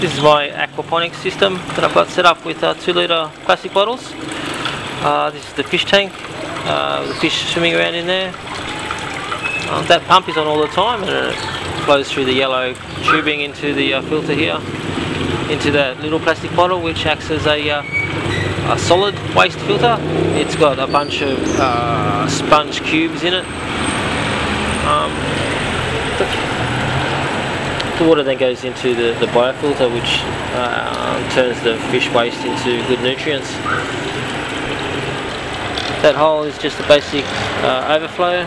This is my aquaponics system that I've got set up with 2-litre plastic bottles. This is the fish tank, the fish swimming around in there. That pump is on all the time and it flows through the yellow tubing into the filter here, into that little plastic bottle which acts as a solid waste filter. It's got a bunch of sponge cubes in it. The water then goes into the biofilter, which turns the fish waste into good nutrients. That hole is just a basic overflow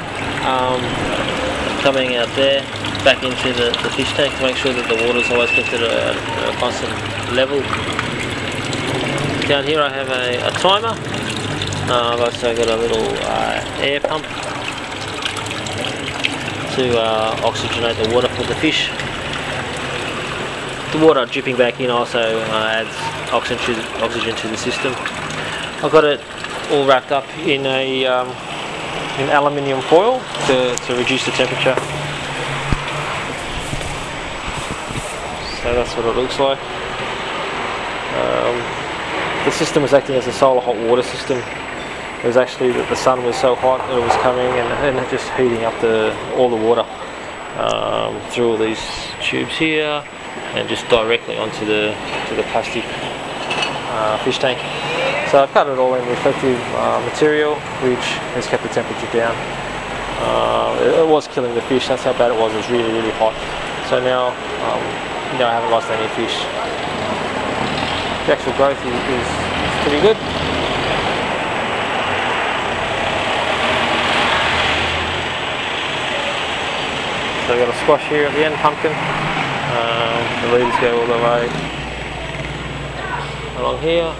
coming out there back into the fish tank to make sure that the water is always kept at a constant level. Down here I have a timer. I've also got a little air pump to oxygenate the water for the fish. The water dripping back in also adds oxygen to the system. I've got it all wrapped up in an aluminium foil to reduce the temperature. So that's what it looks like. The system was acting as a solar hot water system. It was actually that the sun was so hot that it was coming and just heating up all the water through all these tubes here, and just directly onto the plastic fish tank. So I've cut it all in reflective material, which has kept the temperature down. It was killing the fish. That's how bad it was. It was really, really hot. So now, I haven't lost any fish. The actual growth is pretty good. So I've got a squash here at the end, pumpkin. The leaves go all the way along here.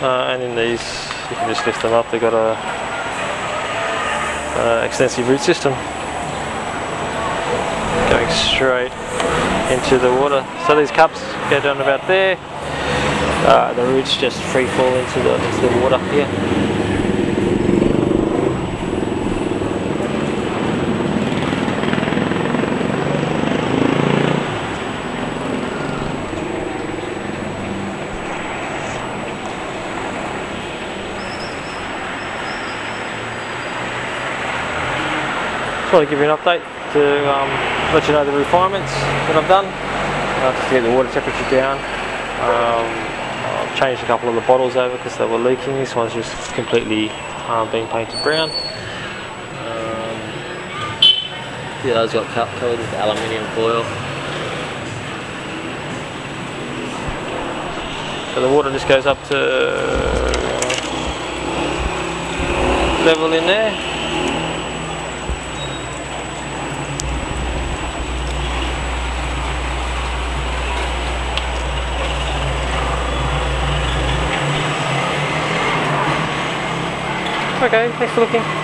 And in these, you can just lift them up. They've got an extensive root system going straight into the water. So these cups go down about there. The roots just free fall into the water here. I want to give you an update to let you know the refinements that I've done, just to get the water temperature down. I've changed a couple of the bottles over because they were leaking. This one's just completely being painted brown. Yeah, those got covered with aluminium foil. So the water just goes up to level in there. Okay, thanks for looking.